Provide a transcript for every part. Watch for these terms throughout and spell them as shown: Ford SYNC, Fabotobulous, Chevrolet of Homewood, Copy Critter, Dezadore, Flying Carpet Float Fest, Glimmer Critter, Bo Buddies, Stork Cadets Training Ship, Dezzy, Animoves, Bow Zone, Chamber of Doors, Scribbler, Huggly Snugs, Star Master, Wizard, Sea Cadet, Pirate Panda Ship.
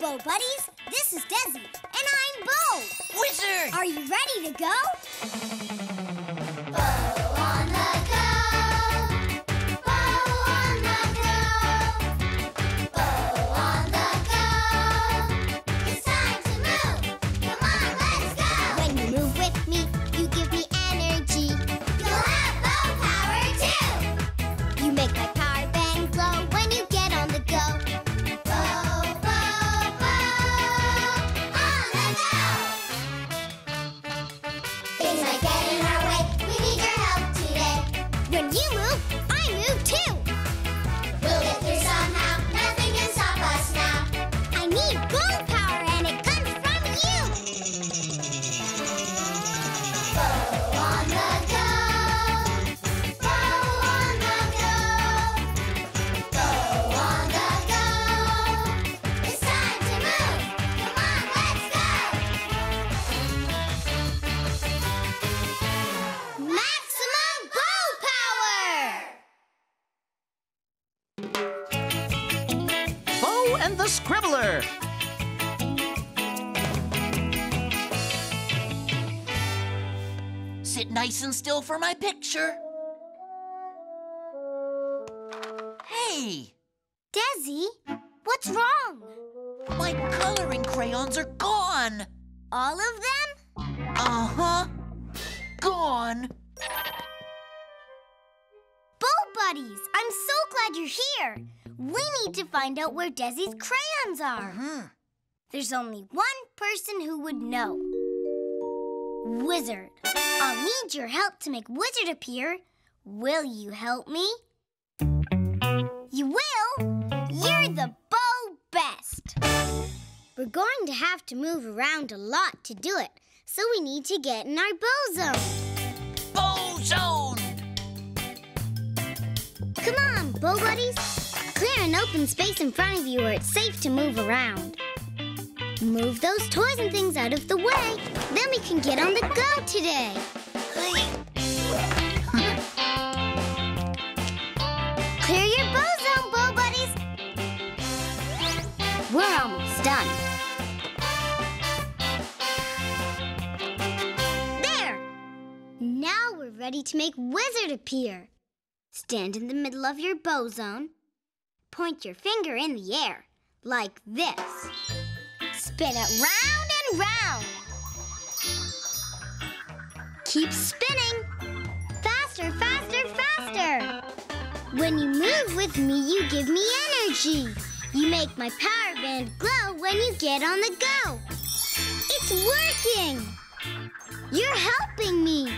Bo Buddies. This is Dezzy, and I'm Bo. Wizard! Are you ready to go? Scribbler. Sit nice and still for my picture. Hey! Dezzy, what's wrong? My coloring crayons are gone. All of them? Uh-huh. Gone. Bo Buddies, I'm so glad you're here. We need to find out where Dezzy's crayons are. There's only one person who would know. Wizard. I'll need your help to make Wizard appear. Will you help me? You will? You're the Bo Best. We're going to have to move around a lot to do it, so we need to get in our Bow Zone. Bow Zone! Come on, Bo Buddies. Clear an open space in front of you where it's safe to move around. Move those toys and things out of the way. Then we can get on the go today. Clear your Bow Zone, Bo Buddies. We're almost done. There! Now we're ready to make Wizard appear. Stand in the middle of your Bow Zone. Point your finger in the air, like this. Spin it round and round. Keep spinning. Faster, faster, faster. When you move with me, you give me energy. You make my power band glow when you get on the go. It's working. You're helping me.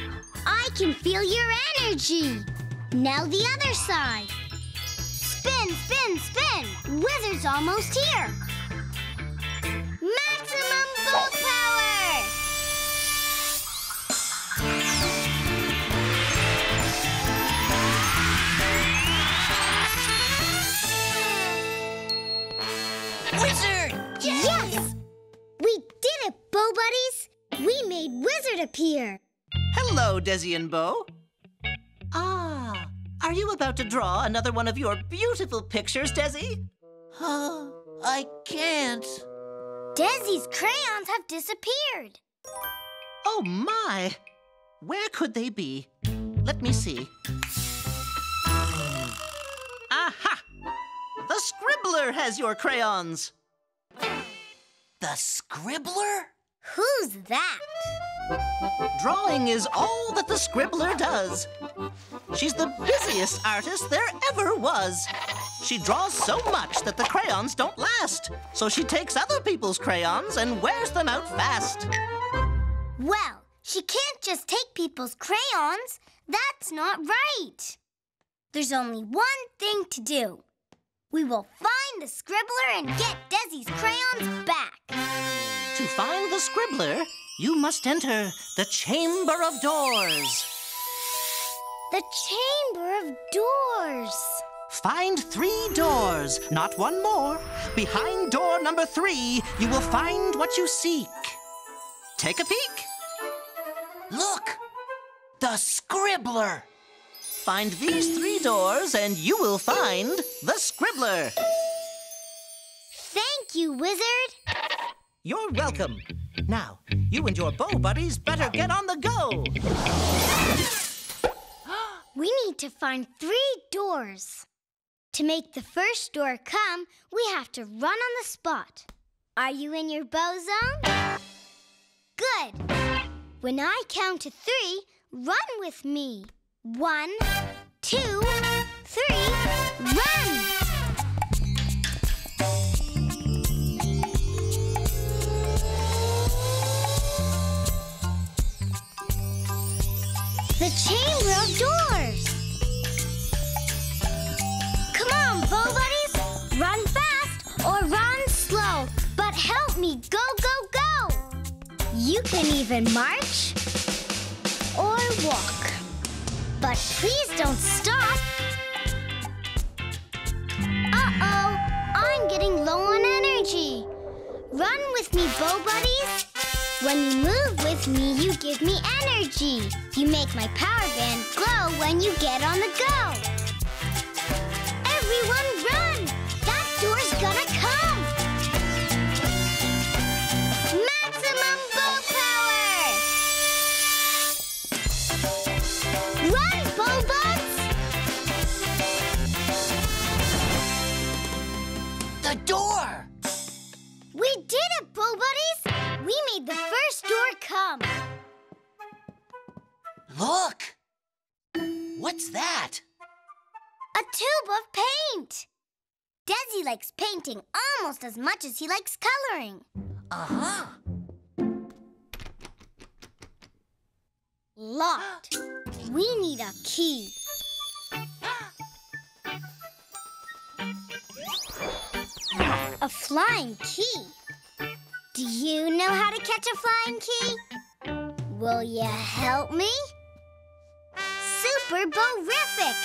I can feel your energy. Now the other side. Spin, spin, spin! Wizard's almost here! Maximum Bow Power! Wizard! Yes! Yes! We did it, Bo Buddies! We made Wizard appear! Hello, Dezzy and Bo. Ah! Are you about to draw another one of your beautiful pictures, Dezzy? I can't. Dezzy's crayons have disappeared. Oh, my. Where could they be? Let me see. Aha! The Scribbler has your crayons. The Scribbler? Who's that? Drawing is all that the Scribbler does. She's the busiest artist there ever was. She draws so much that the crayons don't last, so she takes other people's crayons and wears them out fast. Well, she can't just take people's crayons. That's not right. There's only one thing to do. We will find the Scribbler and get Dezzy's crayons back. To find the Scribbler, you must enter the Chamber of Doors. The Chamber of Doors. Find 3 doors, not one more. Behind door number 3, you will find what you seek. Take a peek. Look, the Scribbler. Find these 3 doors and you will find the Scribbler. Thank you, Wizard. You're welcome. Now, you and your Bo Buddies better get on the go. We need to find 3 doors. To make the first door come, we have to run on the spot. Are you in your Bow Zone? Good. When I count to 3, run with me. 1, 2, 3, run! The Chamber of Doors! Come on, Bo Buddies! Run fast or run slow, but help me go, go, go! You can even march or walk, but please don't stop! Uh-oh, I'm getting low on energy. Run with me, Bo Buddies! When you move with me, you give me energy. You make my power band glow when you get on the go. Everyone run! That door's gonna come! Maximum bow power! Run, Bow Buds! The door! We did it, Bow Buddies! We made the first door come. Look! What's that? A tube of paint. Dezzy likes painting almost as much as he likes coloring. Uh-huh. Locked. We need a key. A flying key. Do you know how to catch a flying key? Will you help me? Super Bo-rific!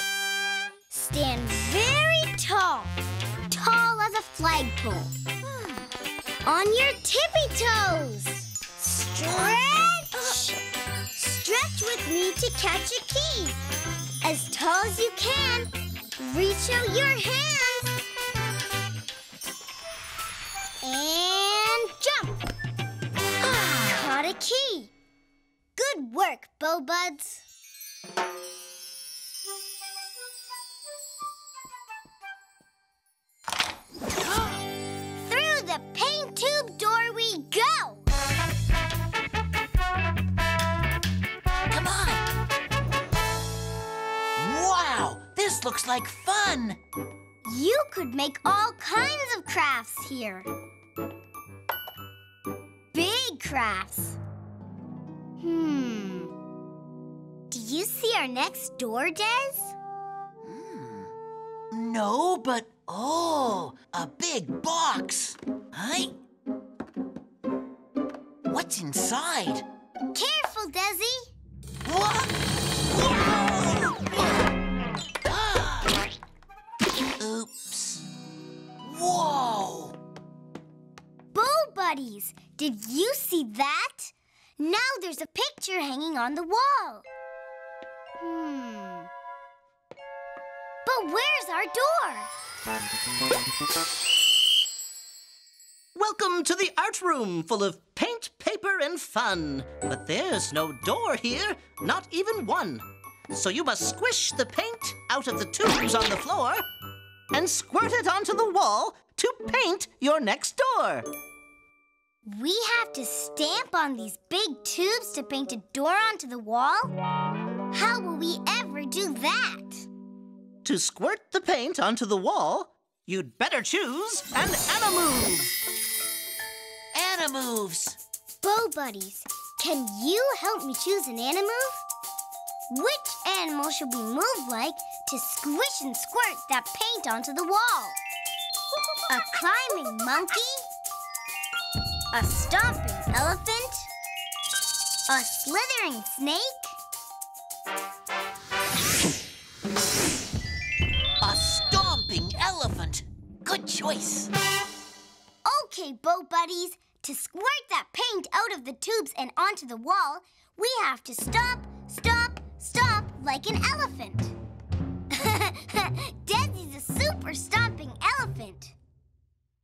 Stand very tall. Tall as a flagpole. On your tippy toes. Stretch! Stretch with me to catch a key. As tall as you can, reach out your hands. And jump! Caught a key. Good work, Bo Buds. Through the paint tube door we go! Come on! Wow! This looks like fun! You could make all kinds of crafts here. Big crafts. Do you see our next door, Dez? No, but oh, a big box. Huh? What's inside? Careful, Dezzy. Oops. Whoa! Bo Buddies, did you see that? Now there's a picture hanging on the wall. But where's our door? Welcome to the art room full of paint, paper, and fun. But there's no door here, not even one. So you must squish the paint out of the tubes on the floor and squirt it onto the wall to paint your next door. We have to stamp on these big tubes to paint a door onto the wall? How will we ever do that? To squirt the paint onto the wall, you'd better choose an Animoves. Animoves. Bo Buddies, can you help me choose an Animove? Which animal should we move like to squish and squirt that paint onto the wall? A climbing monkey? A stomping elephant? A slithering snake? A stomping elephant. Good choice. Okay, Bo Buddies. To squirt that paint out of the tubes and onto the wall, we have to stomp, stomp, stomp like an elephant. Dezzy's a super stomping elephant.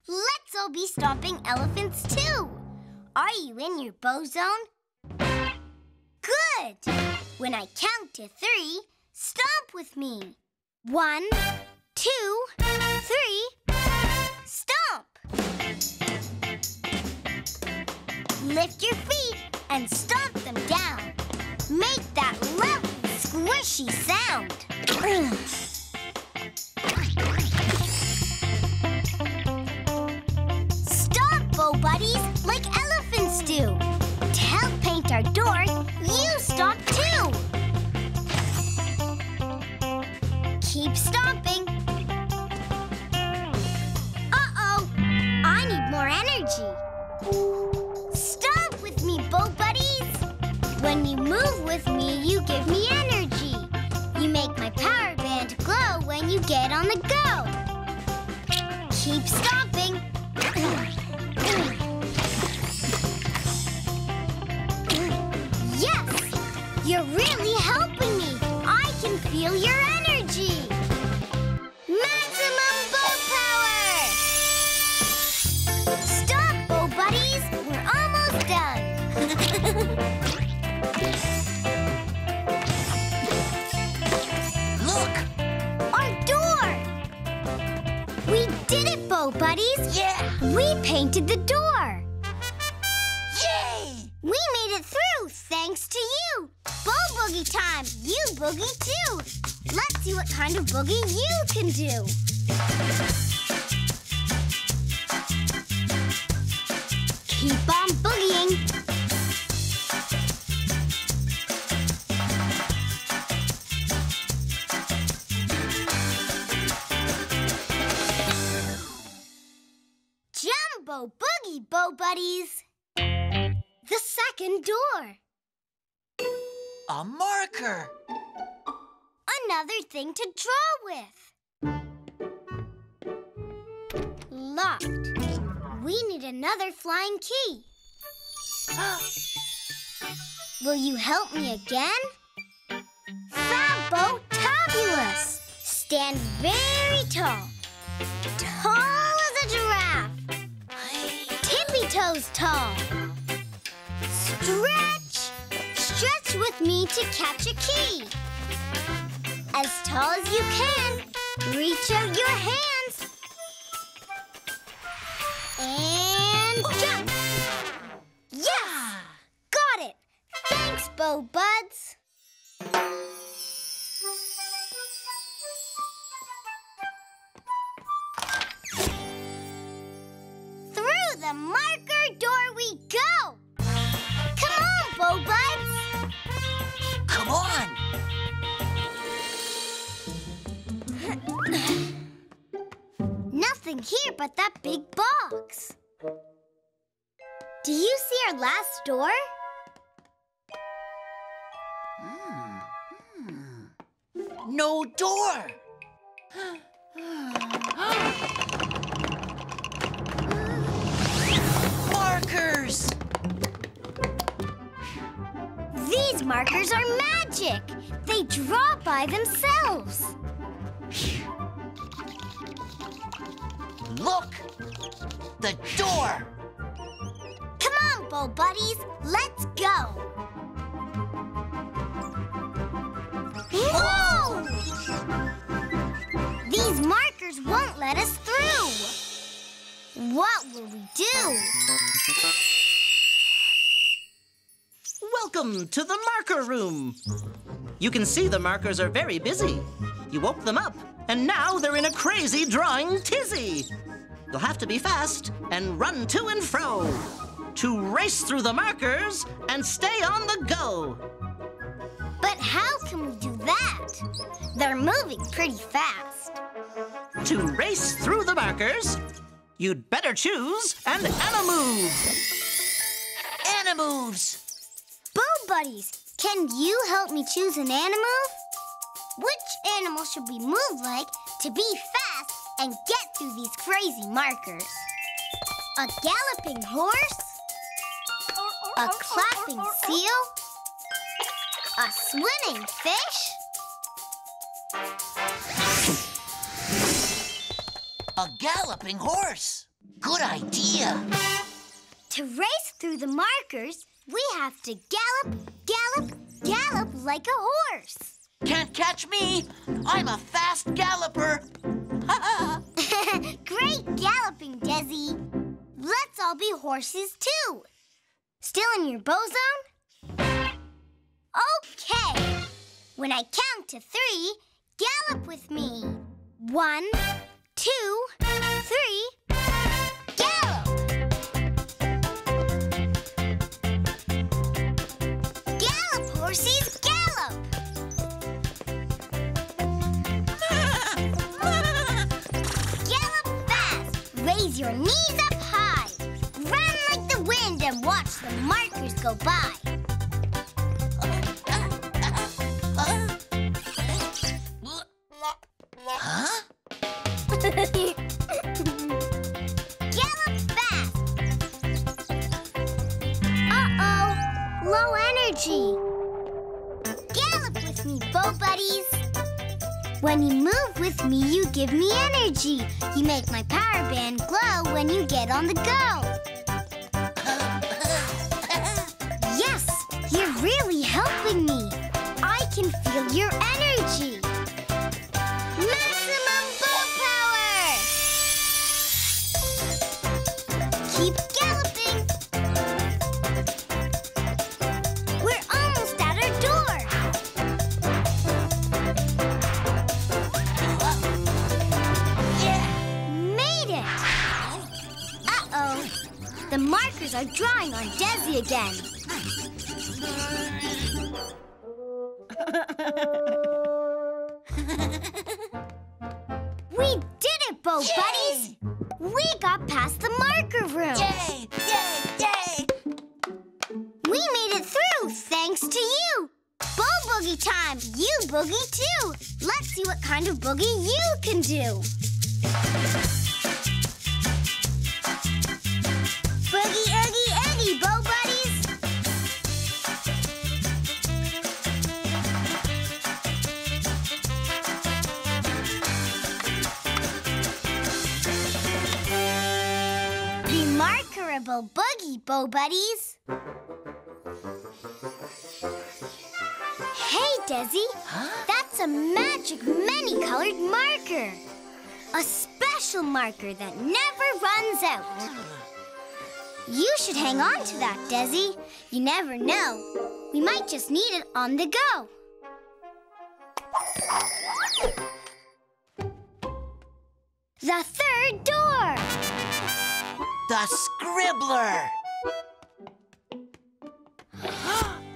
Let's will be stomping elephants too. Are you in your Bow Zone? Good! When I count to 3, stomp with me. 1, 2, 3, stomp! Lift your feet and stomp them down. Make that loud, squishy sound. Stomp, Bo Buddies, like elephants do. To help paint our door, you stomp too. Keep stomping. Uh-oh, I need more energy. Stomp with me, Bo Buddies. When you move with me, you give me energy. You make my power band glow when you get on the go. Keep stomping. Yes, you're really helping me. I can feel your energy. Maximum bow power! Stop, Bo Buddies. We're almost done. Look! Our door! We did it, Bo Buddies! Yeah! We painted the door! Yay! We made it through thanks to you! Bo Boogie time! You boogie too! Let's see what kind of boogie you can do! Keep on boogieing! Boogie, Bo Buddies. The second door. A marker. Another thing to draw with. Locked. We need another flying key. Will you help me again? Fabotobulous. Stand very tall. Tall as a giraffe. Toes tall. Stretch! Stretch with me to catch a key. As tall as you can, reach out your hands. And jump! Yes! Got it! Thanks, Bo Buds. The marker door we go! Come on, Bo Buds! Come on! Nothing here but that big box. Do you see our last door? No door! These markers are magic. They draw by themselves. Look! The door! Come on, Bo Buddies. Let's go. Whoa! These markers won't let us through. What will we do? Welcome to the marker room. You can see the markers are very busy. You woke them up, and now they're in a crazy drawing tizzy. You'll have to be fast and run to and fro to race through the markers and stay on the go. But how can we do that? They're moving pretty fast. To race through the markers, you'd better choose an Animoves. Animoves! Bo Buddies, can you help me choose an Animove? Which animal should we move like to be fast and get through these crazy markers? A galloping horse? A clapping seal? A swimming fish? A galloping horse! Good idea. To race through the markers, we have to gallop, gallop, gallop like a horse. Can't catch me. I'm a fast galloper. Great galloping, Dezzy. Let's all be horses, too. Still in your bow zone? Okay. When I count to three, gallop with me. 1, 2, 3... Horses gallop! Gallop fast! Raise your knees up high! Run like the wind and watch the markers go by! Huh? Gallop fast! Uh-oh! Low energy! Bo Buddies. When you move with me, you give me energy. You make my power band glow when you get on the go. Yes, you're really helping me. I can feel your energy. Maximum bow power! Keep galloping. The markers are drawing on Dezzy again. We did it, Bo Buddies! We got past the marker room. Yay! Yay! Yay! We made it through thanks to you. Bo Boogie time! You boogie too. Let's see what kind of boogie you can do. Boogie, oogie, oogie, Bo Buddies! Remarkable boogie, Bo Buddies! Hey, Dezzy! Huh? That's a magic many-colored marker! A special marker that never runs out! You should hang on to that, Dezzy. You never know. We might just need it on the go. The third door. The Scribbler.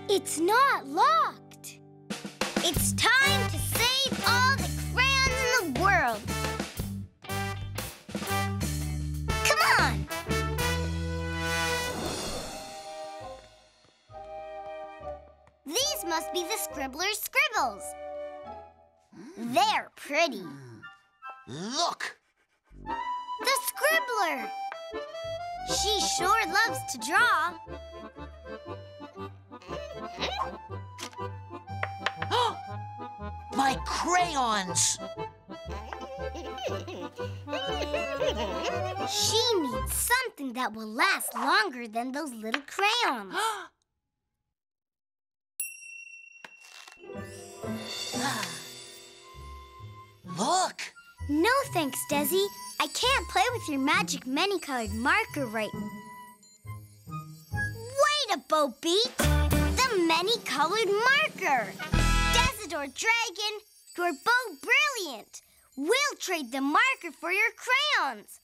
It's not locked. It's time to save all the crayons in the world. These must be the Scribbler's scribbles. They're pretty. Look! The Scribbler! She sure loves to draw. My crayons! She needs something that will last longer than those little crayons. Look! No thanks, Dezzy. I can't play with your magic many-colored marker right now. Wait a Bo Beat! The many-colored marker! Dezidor Dragon, you're Bo Brilliant! We'll trade the marker for your crayons.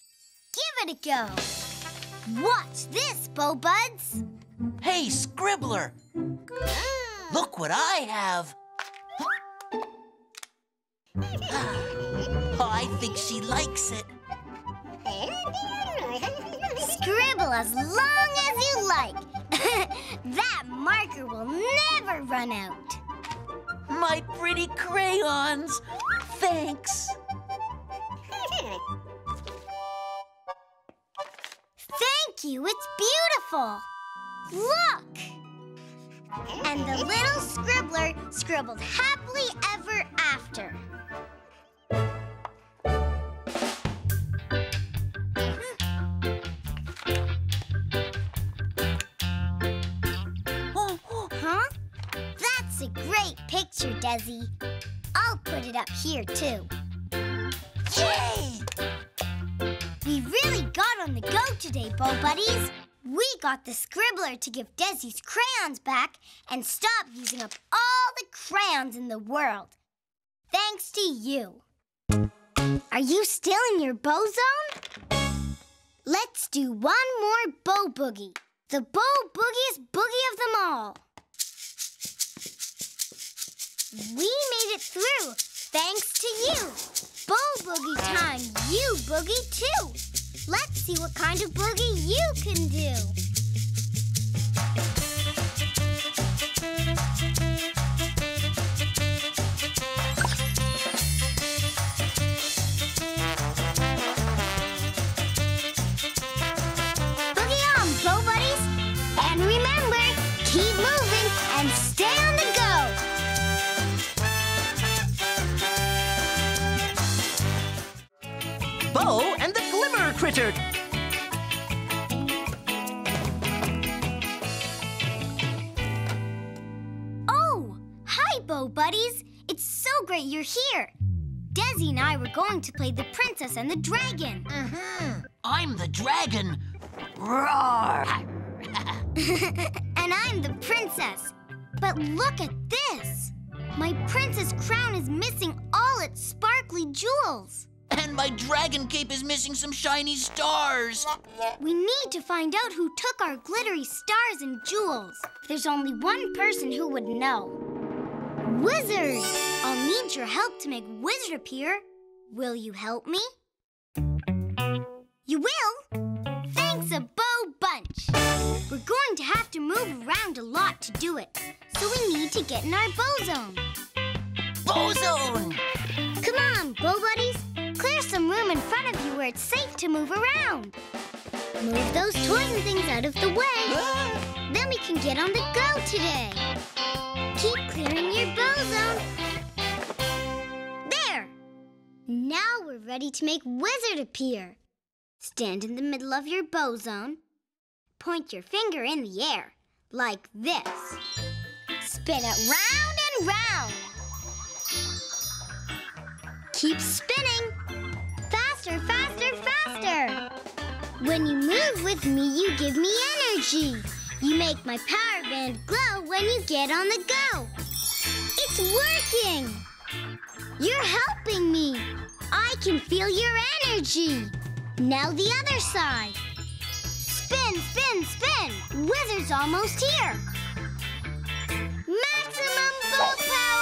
Give it a go. Watch this, Bo Buds. Hey, Scribbler! Look what I have! Oh, I think she likes it. Scribble as long as you like. That marker will never run out. My pretty crayons! Thanks. Thank you, it's beautiful. Look! And the little Scribbler scribbled happily ever after. picture, Dezzy. I'll put it up here, too. Yay! We really got on the go today, Bo Buddies. We got the Scribbler to give Dezzy's crayons back and stop using up all the crayons in the world. Thanks to you. Are you still in your Bow Zone? Let's do one more Bow Boogie. The Bow Boogie's boogie of them all. We made it through, thanks to you. Bow Boogie time, you boogie too. Let's see what kind of boogie you can do. Bo and the Glimmer Critter. Oh, hi, Bo Buddies. It's so great you're here. Dezzy and I were going to play the Princess and the Dragon. Mm-hmm. I'm the dragon. Roar! And I'm the princess. But look at this. My princess crown is missing all its sparkly jewels. And my dragon cape is missing some shiny stars. We need to find out who took our glittery stars and jewels. There's only one person who would know. Wizard! I'll need your help to make Wizard appear. Will you help me? You will? Thanks a bow bunch. We're going to have to move around a lot to do it, so we need to get in our Bow Zone. Bow Zone! Come on, Bow Buddies. Clear some room in front of you where it's safe to move around. Move those toys and things out of the way. Then we can get on the go today. Keep clearing your Bow Zone. There! Now we're ready to make Wizard appear. Stand in the middle of your Bow Zone. Point your finger in the air, like this. Spin it round and round. Keep spinning. Faster, faster, faster. When you move with me, you give me energy. You make my power band glow when you get on the go. It's working. You're helping me. I can feel your energy. Now the other side. Spin, spin, spin. Wizard's almost here. Maximum bow power.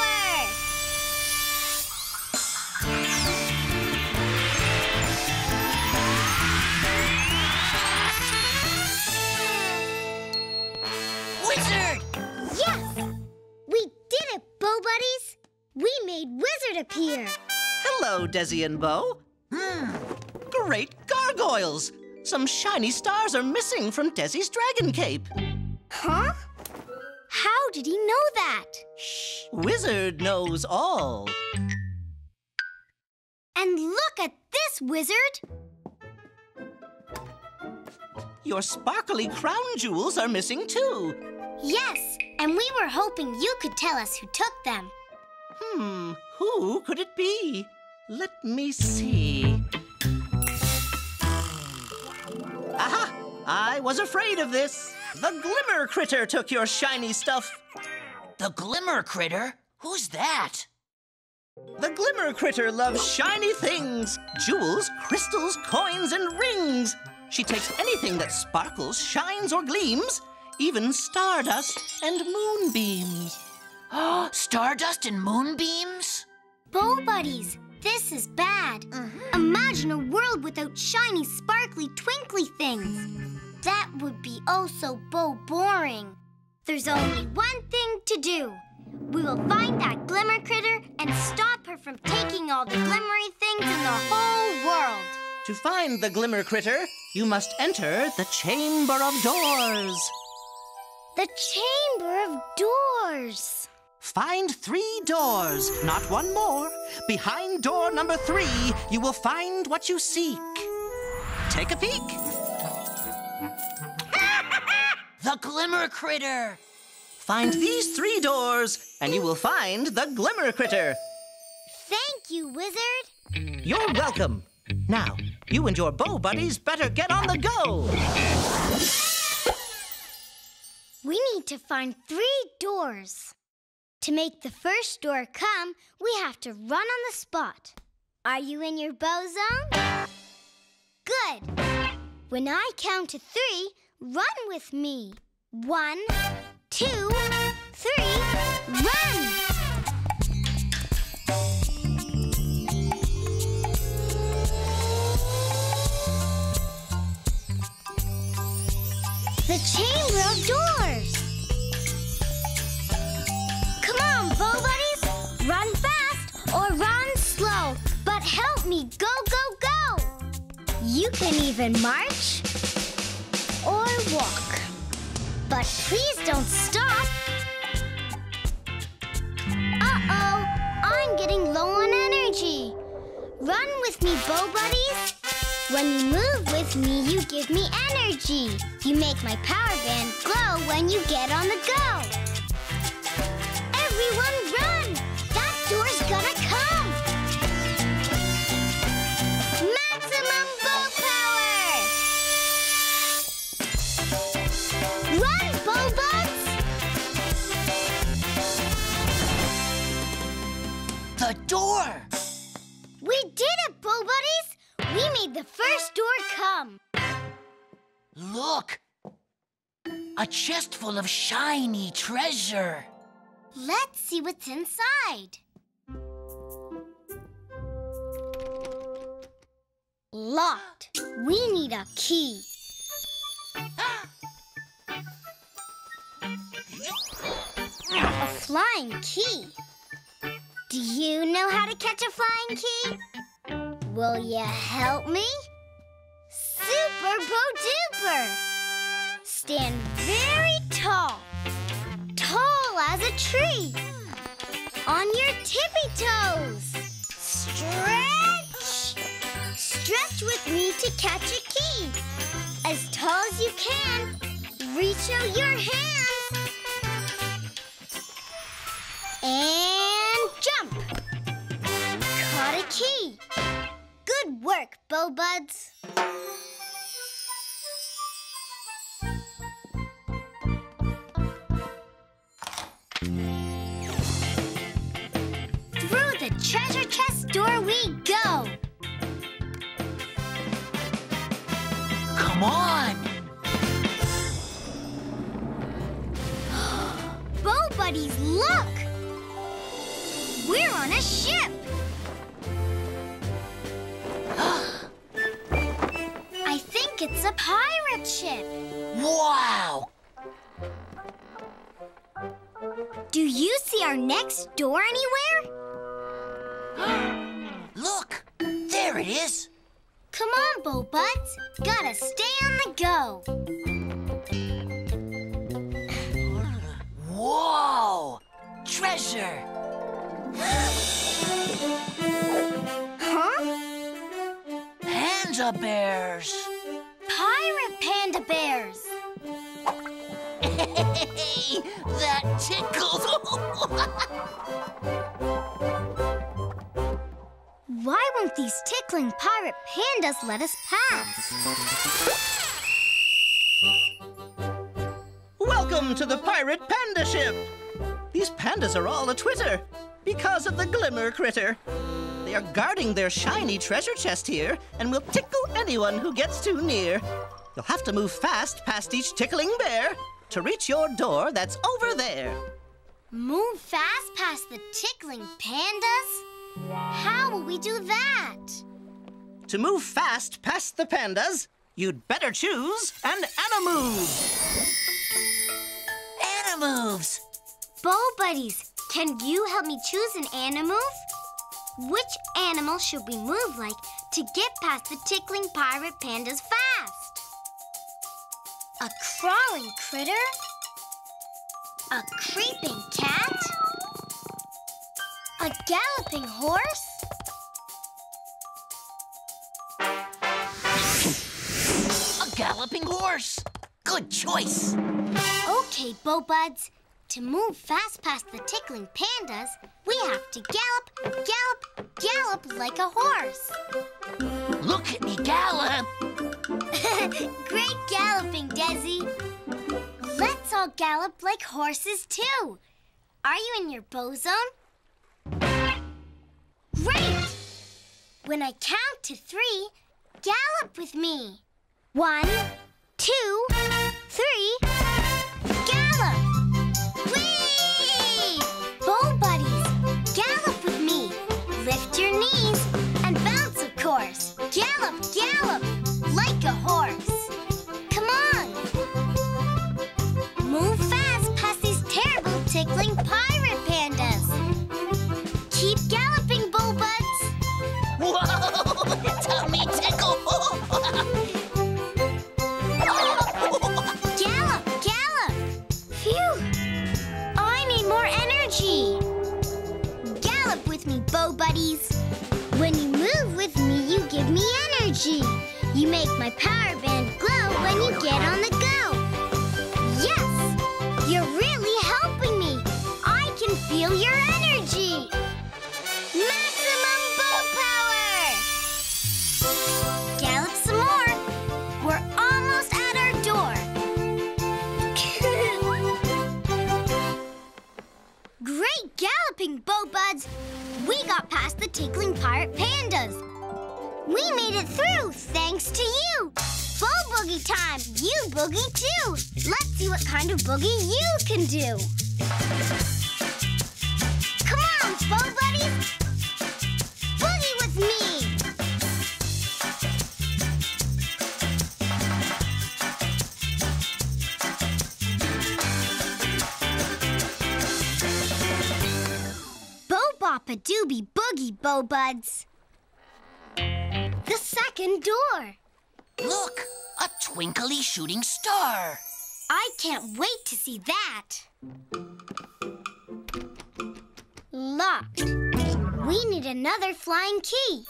Buddies, we made Wizard appear. Hello, Dezzy and Bo. Great gargoyles. Some shiny stars are missing from Dezzy's dragon cape. Huh? How did he know that? Shh, Wizard knows all. And look at this, Wizard. Your sparkly crown jewels are missing too. Yes, and we were hoping you could tell us who took them. Who could it be? Let me see. Aha! I was afraid of this. The Glimmer Critter took your shiny stuff. The Glimmer Critter? Who's that? The Glimmer Critter loves shiny things. Jewels, crystals, coins, and rings. She takes anything that sparkles, shines, or gleams. Even stardust and moonbeams. Stardust and moonbeams? Bo Buddies, this is bad. Imagine a world without shiny, sparkly, twinkly things. That would be oh so Bo boring. There's only one thing to do. We will find that Glimmer Critter and stop her from taking all the glimmery things in the whole world. To find the Glimmer Critter, you must enter the Chamber of Doors. The Chamber of Doors. Find 3 doors, not one more. Behind door number 3, you will find what you seek. Take a peek. The Glimmer Critter. Find these 3 doors, and you will find the Glimmer Critter. Thank you, Wizard. You're welcome. Now, you and your Bo Buddies better get on the go. We need to find 3 doors. To make the first door come, we have to run on the spot. Are you in your Bow Zone? Good. When I count to 3, run with me. 1, 2, 3, run! The Chamber of Doors! Come on, Bo Buddies! Run fast or run slow, but help me go, go, go! You can even march or walk, but please don't stop! Uh-oh, I'm getting low on energy. Run with me, Bo Buddies! When you move with me, you give me energy. You make my power band glow when you get on the go. Everyone run! That door's gonna come! Maximum bow power! Run, Bow Buds! The door! We did it, Bow Buddies! We made the first door come. Look! A chest full of shiny treasure. Let's see what's inside. Locked. We need a key. A flying key. Do you know how to catch a flying key? Will you help me? Super Bo-Duper! Stand very tall, tall as a tree. On your tippy-toes. Stretch! Stretch with me to catch a key. As tall as you can, reach out your hands. And jump! Caught a key. Good work, Bo Buds. Through the treasure chest door we go. Come on! Bo Buddies, look! We're on a ship! I think it's a pirate ship. Wow! Do you see our next door anywhere? Look! There it is! Come on, Bo Buds. Gotta stay on the go. Whoa! Treasure! Panda bears. Pirate panda bears. That tickles. Why won't these tickling pirate pandas let us pass? Welcome to the Pirate Panda Ship. These pandas are all a-twitter because of the Glimmer Critter. They are guarding their shiny treasure chest here and will tickle anyone who gets too near. You'll have to move fast past each tickling bear to reach your door that's over there. Move fast past the tickling pandas? How will we do that? To move fast past the pandas, you'd better choose an Animoves. Animoves! Bo Buddies, can you help me choose an Animove? Which animal should we move like to get past the tickling pirate pandas fast? A crawling critter? A creeping cat? A galloping horse? A galloping horse! Good choice! Okay, Bo Buds. To move fast past the tickling pandas, we have to gallop, gallop, gallop like a horse. Look at me gallop! Great galloping, Dezzy. Let's all gallop like horses, too. Are you in your Bow Zone? Great! When I count to 3, gallop with me. 1, 2, 3, gallop! Whee! Bo Buddies, gallop with me. Lift your knees and bounce, of course. Gallop, gallop, like a horse. Come on! Move fast past these terrible tickling pirate pandas. Keep galloping, Bo Buds. Whoa! Tummy tickle! Gallop, gallop! Phew! I need more energy. Gallop with me, Bo Buddies. When you move with me, you give me energy. You make my power band glow when you get on the go. Yes, you're really helping me. I can feel your energy. Maximum bow power! Gallop some more. We're almost at our door. Great galloping, Bo Buds. We got past the tickling pirate pandas. We made it through thanks to you. Bo Boogie time. You boogie too. Let's see what kind of boogie you can do. Come on, Bo Buddies. Boogie with me. Bop a doobie boogie, Bo Buds. The second door. Look, a twinkly shooting star. I can't wait to see that. Locked. We need another flying key.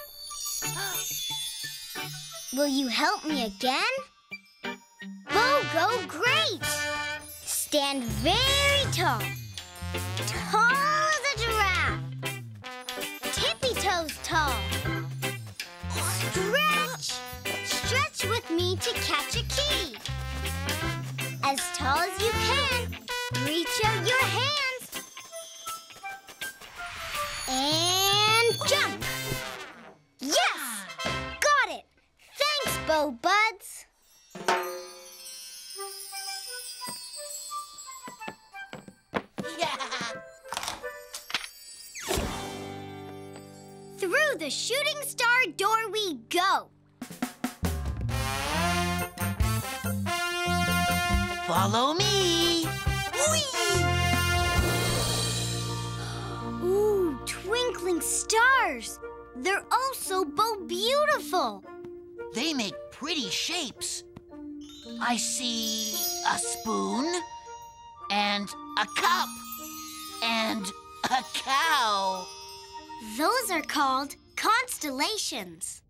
Will you help me again? Bo Go Great! Stand very tall. Tall as a giraffe. Tippy-toes tall. Stretch! Stretch with me to catch a key. As tall as you can, reach out your hands. And jump! Yes! Got it! Thanks, Bo Buds. Through the shooting star door we go. Follow me. Whee! Ooh, twinkling stars. They're also beautiful. They make pretty shapes. I see a spoon and a cup and a cow. Those are called constellations.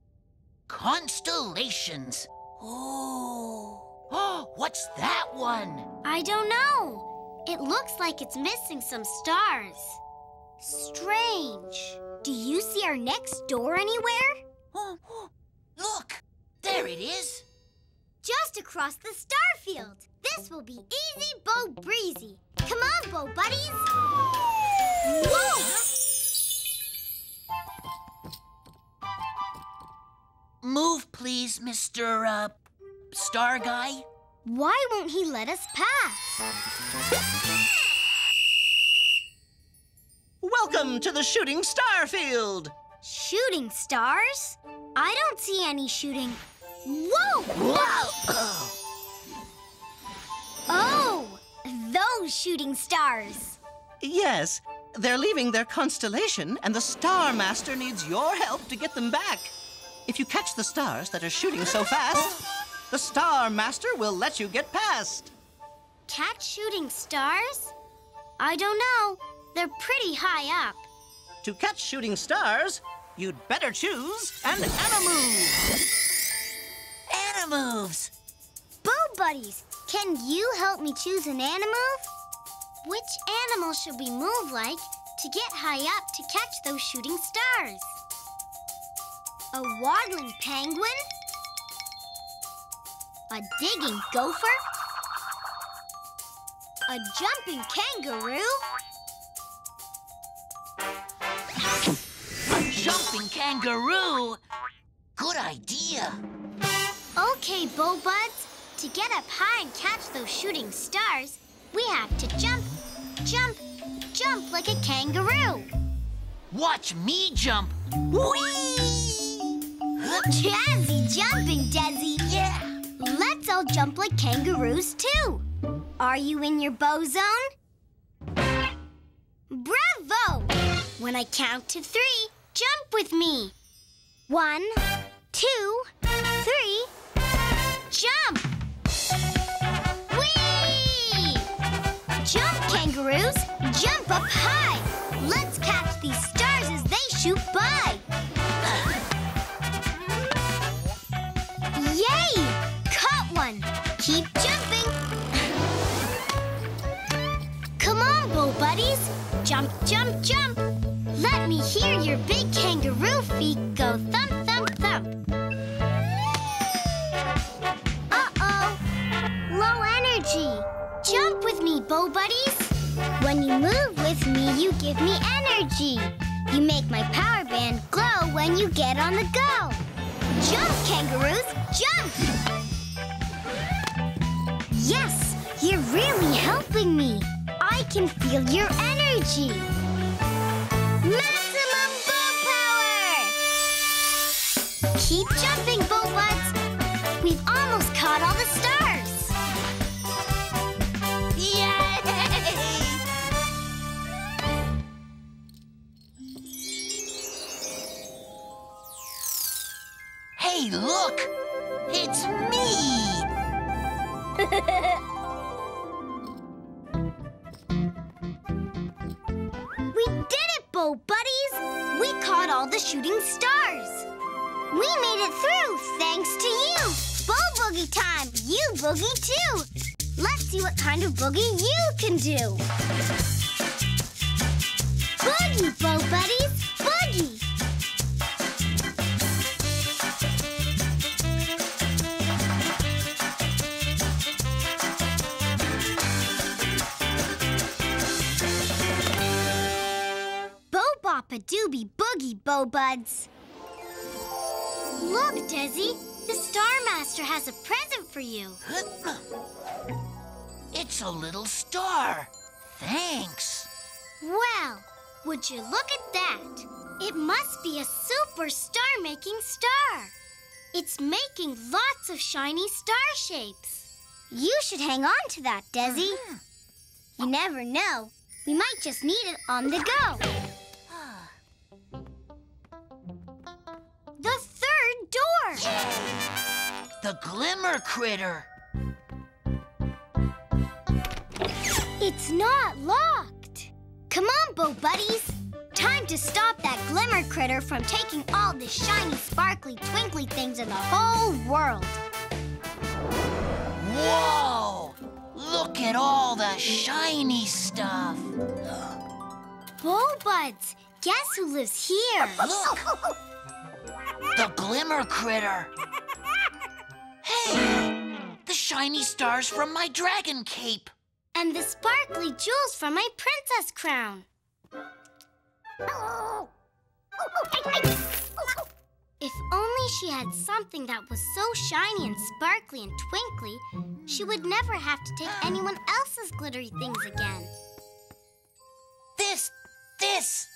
Constellations. Oh, what's that one? I don't know. It looks like it's missing some stars. Strange. Do you see our next door anywhere? Look, there it is. Just across the star field. This will be easy, Bo Breezy. Come on, Bo Buddies. Whoa! Move, please, Mr. Star Guy. Why won't he let us pass? Welcome to the shooting star field. Shooting stars? I don't see any shooting. Whoa! Whoa! Oh, those shooting stars. Yes, they're leaving their constellation, and the Star Master needs your help to get them back. If you catch the stars that are shooting so fast, the Star Master will let you get past. Catch shooting stars? I don't know. They're pretty high up. To catch shooting stars, you'd better choose an Animoves. Animoves! Bo Buddies, can you help me choose an Animove? Which animal should we move like to get high up to catch those shooting stars? A waddling penguin? A digging gopher? A jumping kangaroo? A jumping kangaroo? Good idea! Okay, Bo Buds. To get up high and catch those shooting stars, we have to jump, jump, jump like a kangaroo. Watch me jump. Whee! Jazzy jumping, Dezzy. Yeah. Let's all jump like kangaroos, too. Are you in your Bow Zone? Bravo! When I count to 3, jump with me. 1, 2, 3, jump! Jump, kangaroos! Jump up high! Let's catch these stars as they shoot by! Yay! Caught one! Keep jumping! Come on, Bo Buddies! Jump, jump, jump! Let me hear your big kangaroo feet go thump, thump, thump! Uh-oh! Low energy! Jump with me, Bo Buddies. When you move with me, you give me energy. You make my power band glow when you get on the go. Jump, kangaroos, jump! Yes, you're really helping me. I can feel your energy. Maximum Bo Power! Keep jumping, Bo Buds. We've almost caught all the stars. Hey, look! It's me! We did it, Bo Buddies! We caught all the shooting stars! We made it through thanks to you! Bo Boogie time! You boogie too! Let's see what kind of boogie you can do! Boogie, Bo Buddies! Boogie! Doobie boogie, Bo Buds. Look, Dezzy, the Star Master has a present for you. It's a little star. Thanks. Well, would you look at that? It must be a super star-making star. It's making lots of shiny star shapes. You should hang on to that, Dezzy. You never know. We might just need it on the go. The third door! Yeah. The Glimmer Critter! It's not locked! Come on, Bo Buddies! Time to stop that Glimmer Critter from taking all the shiny, sparkly, twinkly things in the whole world! Whoa! Look at all the shiny stuff! Bo Buds, guess who lives here? Look! The Glimmer Critter! Hey! The shiny stars from my dragon cape! And the sparkly jewels from my princess crown! If only she had something that was so shiny and sparkly and twinkly, she would never have to take anyone else's glittery things again. This! Please,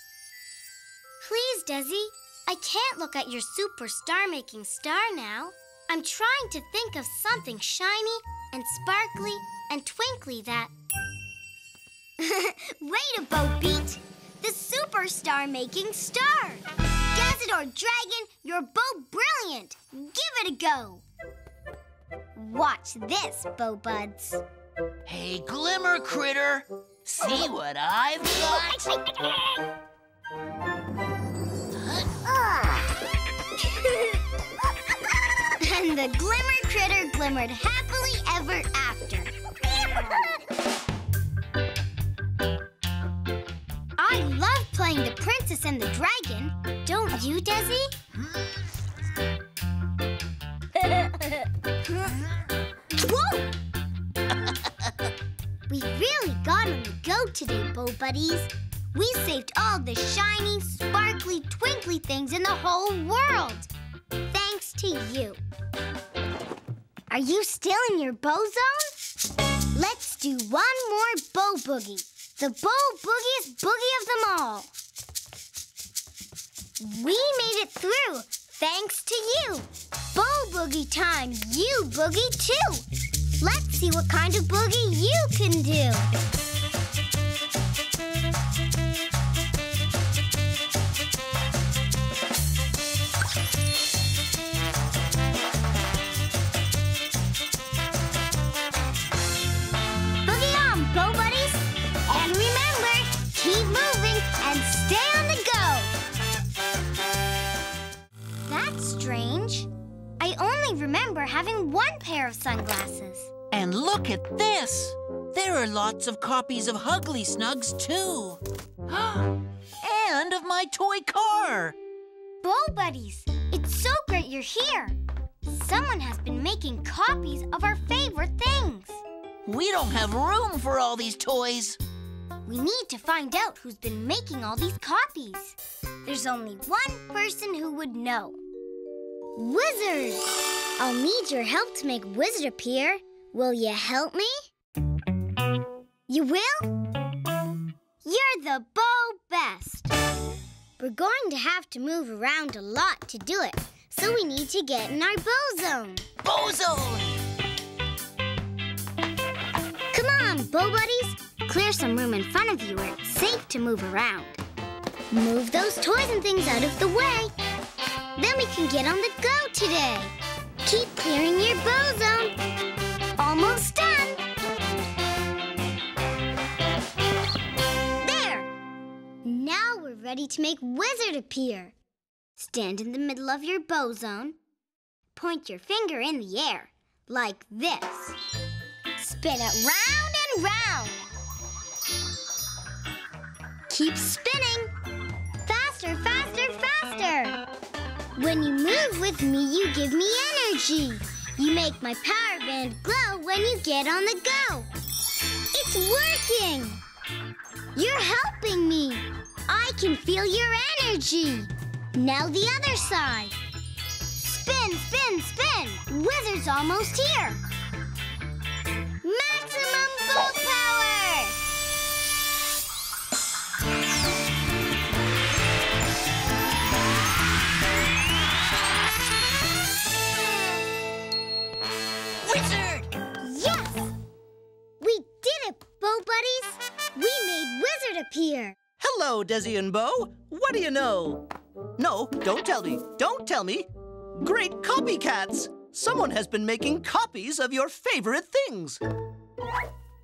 Dezzy. I can't look at your super star-making star now. I'm trying to think of something shiny and sparkly and twinkly that... Way to Bo Beat! The super star-making star! Desert or Dragon, you're Bo Brilliant! Give it a go! Watch this, Bo Buds. Hey, Glimmer Critter! See what I've got? And the Glimmer Critter glimmered happily ever after. and the dragon, don't you, Dezzy? Whoa! We really got on the go today, Bo Buddies. We saved all the shiny, sparkly, twinkly things in the whole world. Thanks to you. Are you still in your Bow Zone? Let's do one more Bow Boogie. The Bow Boogie's boogie of them all. We made it through, thanks to you. Bow Boogie time, you boogie too. Let's see what kind of boogie you can do. Having one pair of sunglasses. And look at this! There are lots of copies of Huggly Snugs, too. And of my toy car! Bo Buddies, it's so great you're here. Someone has been making copies of our favorite things. We don't have room for all these toys. We need to find out who's been making all these copies. There's only one person who would know. Wizard! I'll need your help to make Wizard appear. Will you help me? You will? You're the Bow Best. We're going to have to move around a lot to do it, so we need to get in our Bow Zone. Bow Zone! Come on, Bow Buddies. Clear some room in front of you where it's safe to move around. Move those toys and things out of the way. Then we can get on the go today. Keep clearing your Bow Zone. Almost done. There. Now we're ready to make Wizard appear. Stand in the middle of your Bow Zone. Point your finger in the air, like this. Spin it round and round. Keep spinning. Faster, faster, faster. When you move with me, you give me energy. You make my power band glow when you get on the go. It's working! You're helping me. I can feel your energy. Now the other side. Spin, spin, spin. Wizard's almost here. Maximum Bow Power! We made Wizard appear. Hello, Dezzy and Bo. What do you know? No, don't tell me. Don't tell me. Great copycats. Someone has been making copies of your favorite things.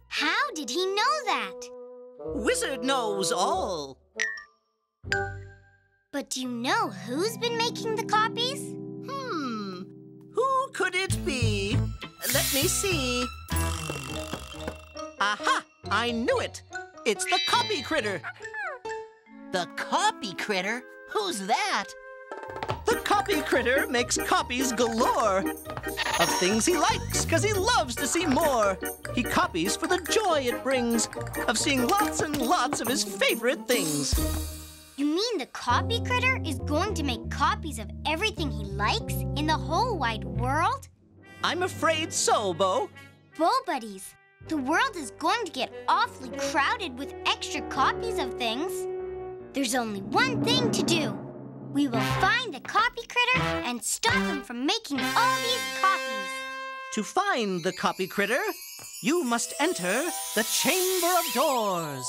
How did he know that? Wizard knows all. But do you know who's been making the copies? Who could it be? Let me see. Aha! I knew it! It's the Copy Critter! The Copy Critter? Who's that? The Copy Critter makes copies galore of things he likes, because he loves to see more. He copies for the joy it brings of seeing lots and lots of his favorite things. You mean the Copy Critter is going to make copies of everything he likes in the whole wide world? I'm afraid so, Bo. Bo Buddies, the world is going to get awfully crowded with extra copies of things. There's only one thing to do. We will find the Copy Critter and stop him from making all these copies. To find the Copy Critter, you must enter the Chamber of Doors.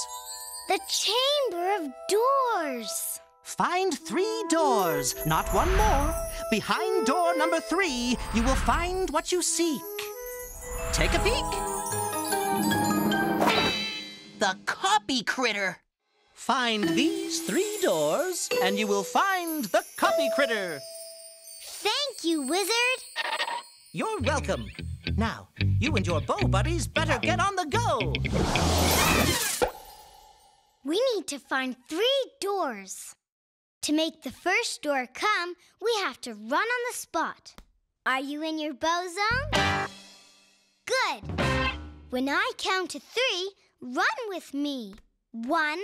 The Chamber of Doors. Find 3 doors, not one more. Behind door number 3, you will find what you seek. Take a peek. The Copy Critter. Find these 3 doors, and you will find the Copy Critter. Thank you, Wizard. You're welcome. Now, you and your Bow Buddies better get on the go. We need to find 3 doors. To make the first door come, we have to run on the spot. Are you in your bow zone? Good! When I count to three, run with me. 1,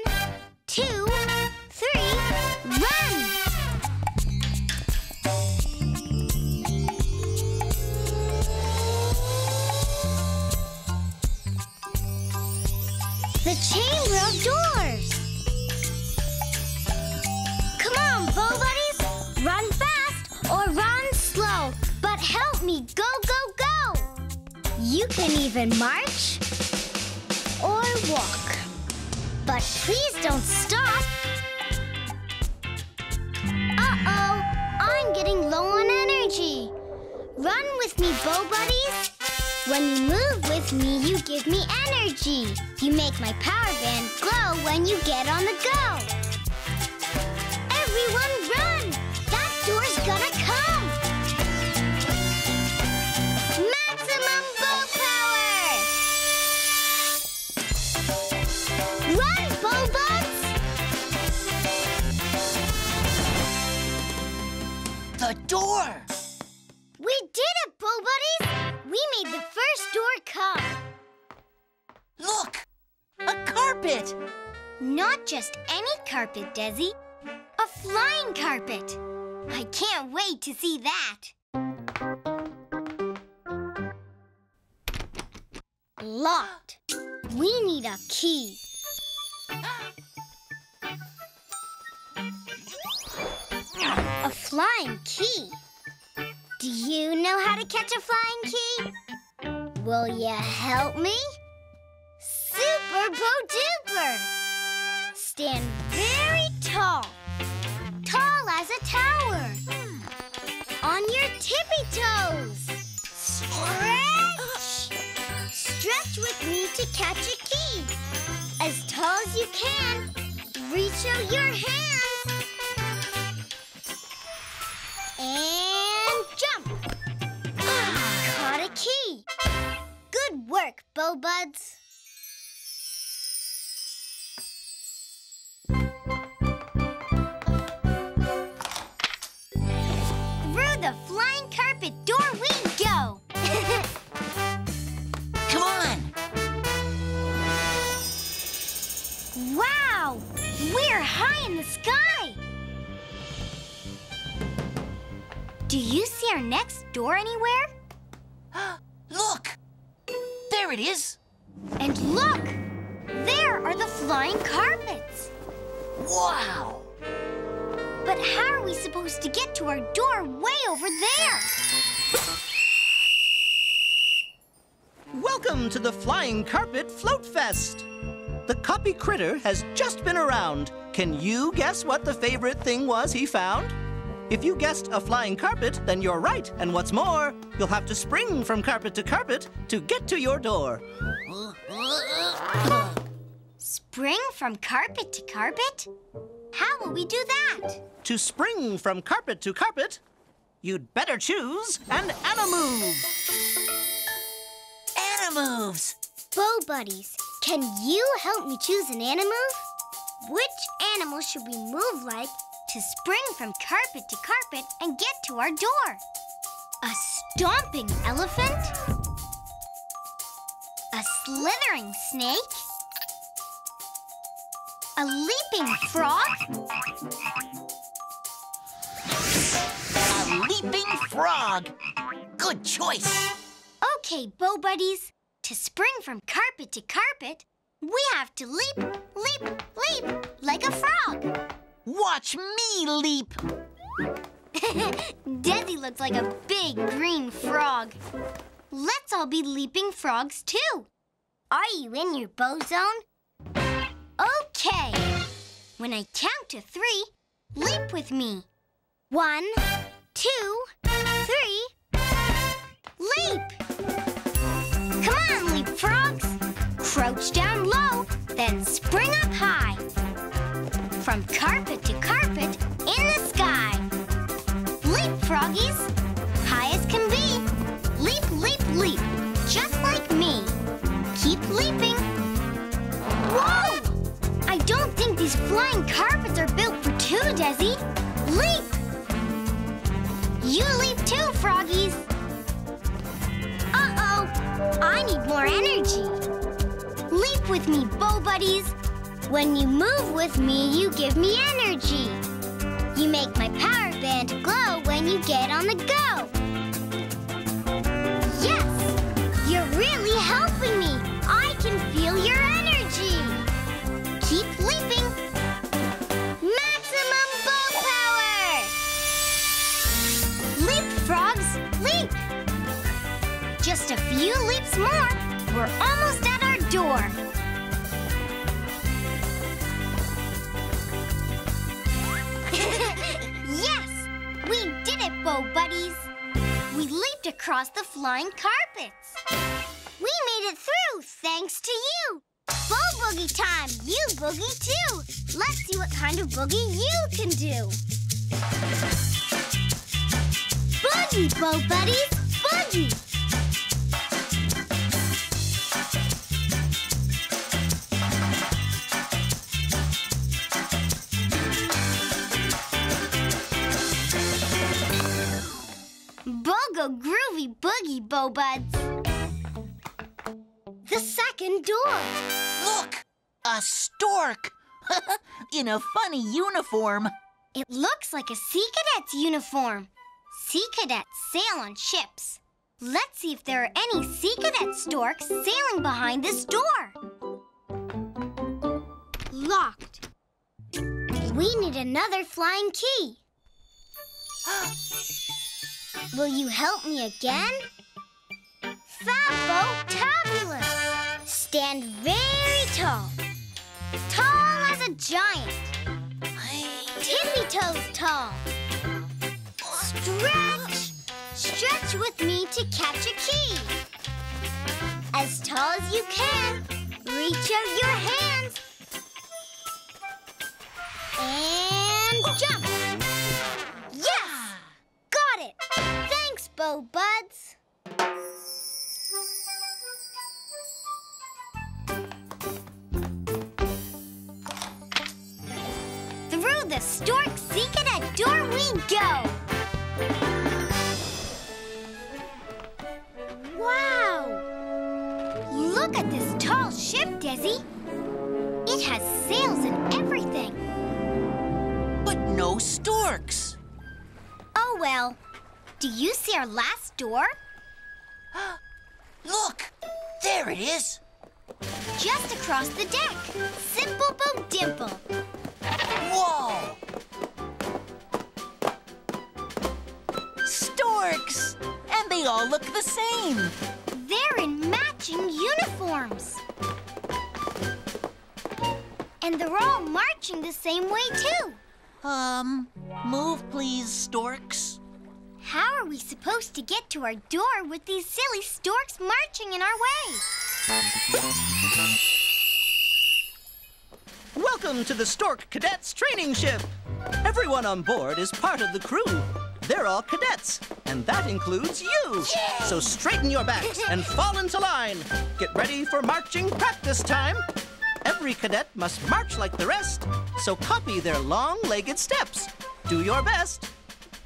2, 3, run! The Chamber of Doors! Come on, Bo Buddies! Run fast or run slow, but help me go, go, go! You can even march or walk, but please don't stop! Uh-oh, I'm getting low on energy. Run with me, Bo Buddies! When you move with me, you give me energy. You make my power band glow when you get on the go. Everyone run! That door's gonna come! Maximum bow power! Run, Bow Buds! The door! We did it, Bow Buddies! We made the first door come. Look! A carpet! Not just any carpet, Dezzy. A flying carpet. I can't wait to see that. Locked. We need a key. A flying key? Do you know how to catch a flying key? Will you help me? Super Bo-duper! Stand very tall. Tall as a tower. On your tippy toes. Stretch! Stretch with me to catch a key. As tall as you can, reach out your hands. And jump! Caught a key. Good work, Bo Buds. Through the flying carpet door we go. Come on! Wow! We're high in the sky! Do you see our next door anywhere? Look! There it is! And look! There are the flying carpets! Wow! But how are we supposed to get to our door way over there? Welcome to the Flying Carpet Float Fest! The Copy Critter has just been around. Can you guess what the favorite thing was he found? If you guessed a flying carpet, then you're right. And what's more, you'll have to spring from carpet to carpet to get to your door. Spring from carpet to carpet? How will we do that? To spring from carpet to carpet, you'd better choose an Animove. Animoves! Bo Buddies, can you help me choose an Animove? Which animal should we move like to spring from carpet to carpet and get to our door? A stomping elephant? A slithering snake? A leaping frog? A leaping frog! Good choice! Okay, Bo Buddies. To spring from carpet to carpet, we have to leap, leap, leap, like a frog. Watch me leap! Dezzy looks like a big green frog. Let's all be leaping frogs too. Are you in your bow zone? Okay. When I count to three, leap with me. 1, 2, 3, leap! Come on, leap frogs! Crouch down low, then spring up high. From carpet to carpet in the sky. Leap, froggies! High as can be. Leap, leap, leap. Just like me. Keep leaping. Whoa! I don't think these flying carpets are built for two, Dezzy. need more energy. Leap with me, Bo Buddies. When you move with me, you give me energy. You make my power band glow when you get on the go. Yes! You're really helping me. I can feel your energy. Keep leaping. Maximum bow power! Leap, frogs, leap! Just a few leaps more. We're almost at our door. Yes! We did it, Bo Buddies! We leaped across the flying carpets. We made it through thanks to you! Bo Boogie time! You boogie too! Let's see what kind of boogie you can do! Boogie, Bo Buddies! Boogie! Go groovy boogie, Bo Buds. The second door. Look! A stork! In a funny uniform. It looks like a Sea Cadet's uniform. Sea Cadets sail on ships. Let's see if there are any Sea Cadet storks sailing behind this door. Locked. We need another flying key. Will you help me again? Fabotobulous! Stand very tall. Tall as a giant. Tippy-toes tall. Stretch! Stretch with me to catch a key. As tall as you can, reach out your hands. And jump! Bo Buds. Through the stork Sea Cadet door we go. Wow! Look at this tall ship, Dezzy. It has sails and everything. But no storks. Oh well. Do you see our last door? Look! There it is! Just across the deck. Simple Bo Dimple. Whoa! Storks! And they all look the same. They're in matching uniforms. And they're all marching the same way, too. Move please, storks. How are we supposed to get to our door with these silly storks marching in our way? Welcome to the Stork Cadets Training Ship. Everyone on board is part of the crew. They're all cadets, and that includes you. Yay! So straighten your backs and fall into line. Get ready for marching practice time. Every cadet must march like the rest, so copy their long-legged steps. Do your best.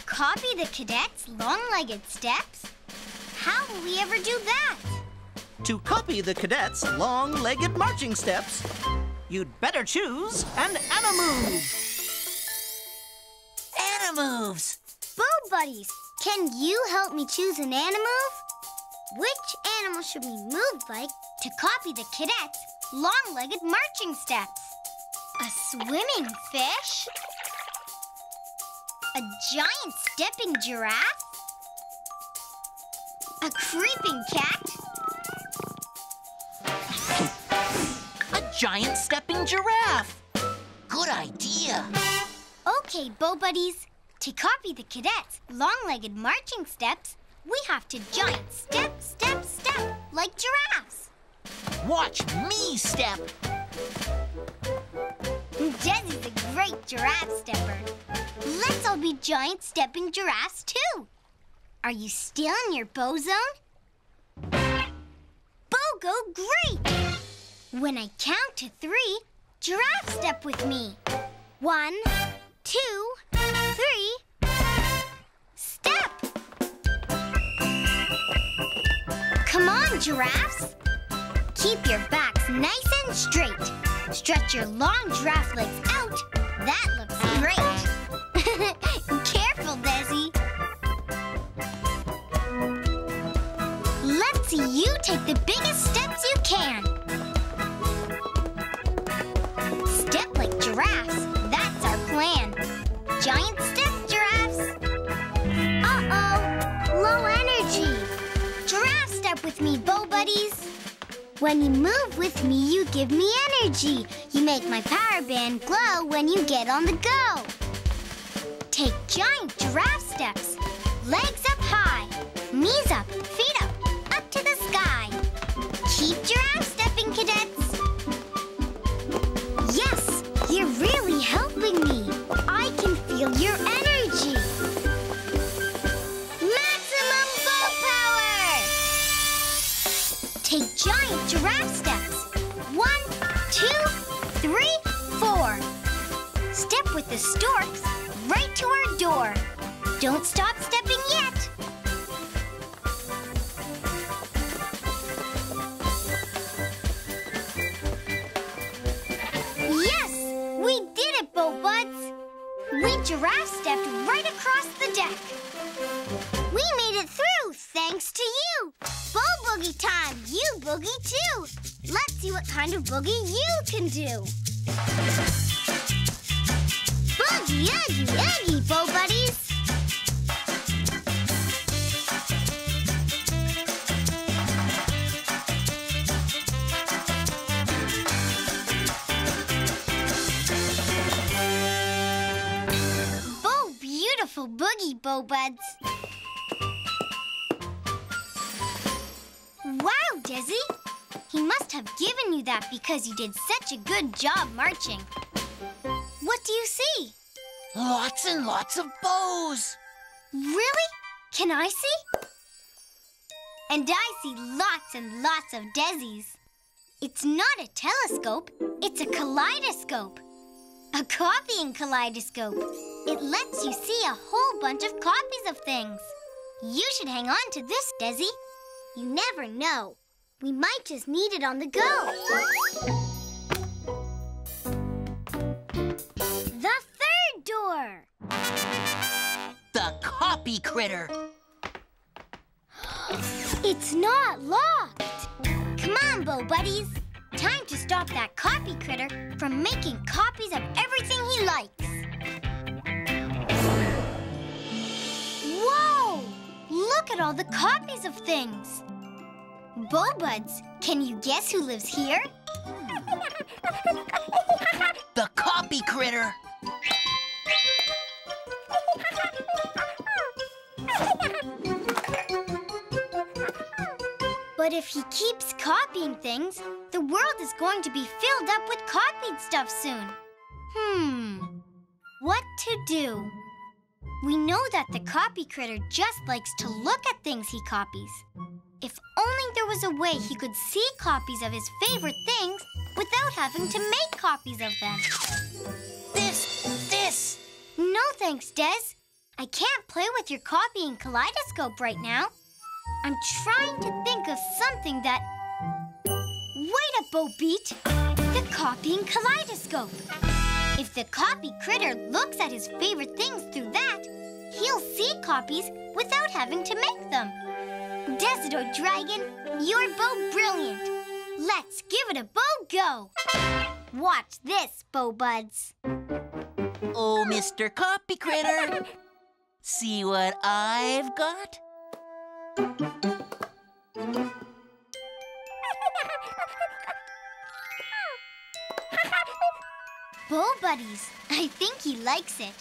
Copy the cadets' long-legged steps? How will we ever do that? To copy the cadets' long-legged marching steps, you'd better choose an Animove. Animoves! Bo Buddies, can you help me choose an Animove? Which animal should we move like to copy the cadets' long-legged marching steps? A swimming fish? A giant stepping giraffe? A creeping cat? A giant stepping giraffe! Good idea! Okay, Bo Buddies. To copy the cadets' long-legged marching steps, we have to giant step, step, step, like giraffes. Watch me step! Dezzy's a great giraffe stepper. Let's all be giant stepping giraffes, too. Are you still in your Bow Zone? Bogo great! When I count to 3, giraffe step with me. 1, 2, 3, step! Come on, giraffes. Keep your backs nice and straight. Stretch your long giraffe legs out. That looks great. Careful, Dezzy. Let's see you take the biggest steps you can. Step like giraffes. That's our plan. Giant step, giraffes. Uh-oh. Low energy. Giraffe step with me, Bo Buddies. When you move with me, you give me energy. You make my power band glow when you get on the go. Take giant giraffe steps. Legs up high, knees up, feet up, up to the sky. Keep giraffe stepping, cadets. Yes, you're really helping me. I can feel your energy. Take giant giraffe steps. 1, 2, 3, 4. Step with the storks right to our door. Don't stop stepping yet. Yes, we did it, Bo Buds. We giraffe stepped right across the deck. We made it through thanks to you. Bo Boogie time! You boogie too! Let's see what kind of boogie you can do! Boogie, oogie, oogie, Bo Buddies! Bo Beautiful Boogie, Bo Buds! Wow, Dezzy! He must have given you that because you did such a good job marching. What do you see? Lots and lots of bows. Really? Can I see? And I see lots and lots of Dezzys. It's not a telescope, it's a kaleidoscope. A copying kaleidoscope. It lets you see a whole bunch of copies of things. You should hang on to this, Dezzy. You never know. We might just need it on the go. The third door. The Copy Critter. It's not locked. Come on, Bo Buddies. Time to stop that Copy Critter from making copies of everything he likes. Look at all the copies of things. Bo Buds, can you guess who lives here? The Copy Critter. But if he keeps copying things, the world is going to be filled up with copied stuff soon. What to do? We know that the Copy Critter just likes to look at things he copies. If only there was a way he could see copies of his favorite things without having to make copies of them. This! No thanks, Dez. I can't play with your copying kaleidoscope right now. I'm trying to think of something that... Wait up, Bo Beat! The copying kaleidoscope! If the Copy Critter looks at his favorite things through that, he'll see copies without having to make them. Desidor Dragon, you're Bo Brilliant. Let's give it a Bo Go. Watch this, Bo Buds. Oh, Mr. Copy Critter. See what I've got? Bo Buddies, I think he likes it.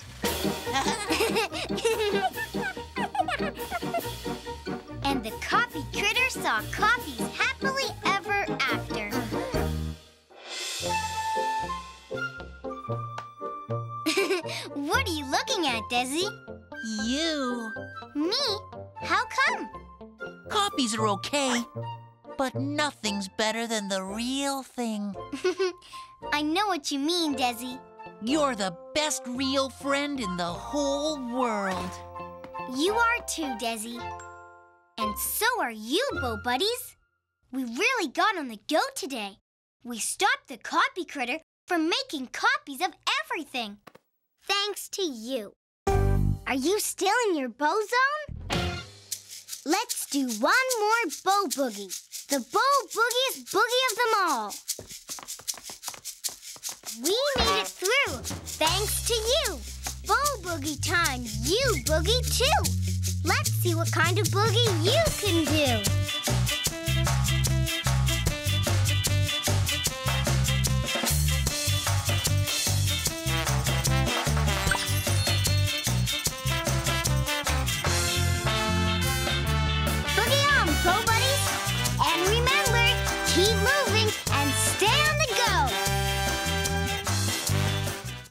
And the Copy Critter saw copies happily ever after. What are you looking at, Dezzy? You. Me? How come? Copies are okay, but nothing's better than the real thing. I know what you mean, Dezzy. You're the best real friend in the whole world. You are too, Dezzy. And so are you, Bo Buddies. We really got on the go today. We stopped the Copy Critter from making copies of everything. Thanks to you. Are you still in your Bow Zone? Let's do one more Bo Boogie. The Bo Boogie's boogie of them all. We made it through, thanks to you. Bo Boogie time, you boogie too. Let's see what kind of boogie you can do.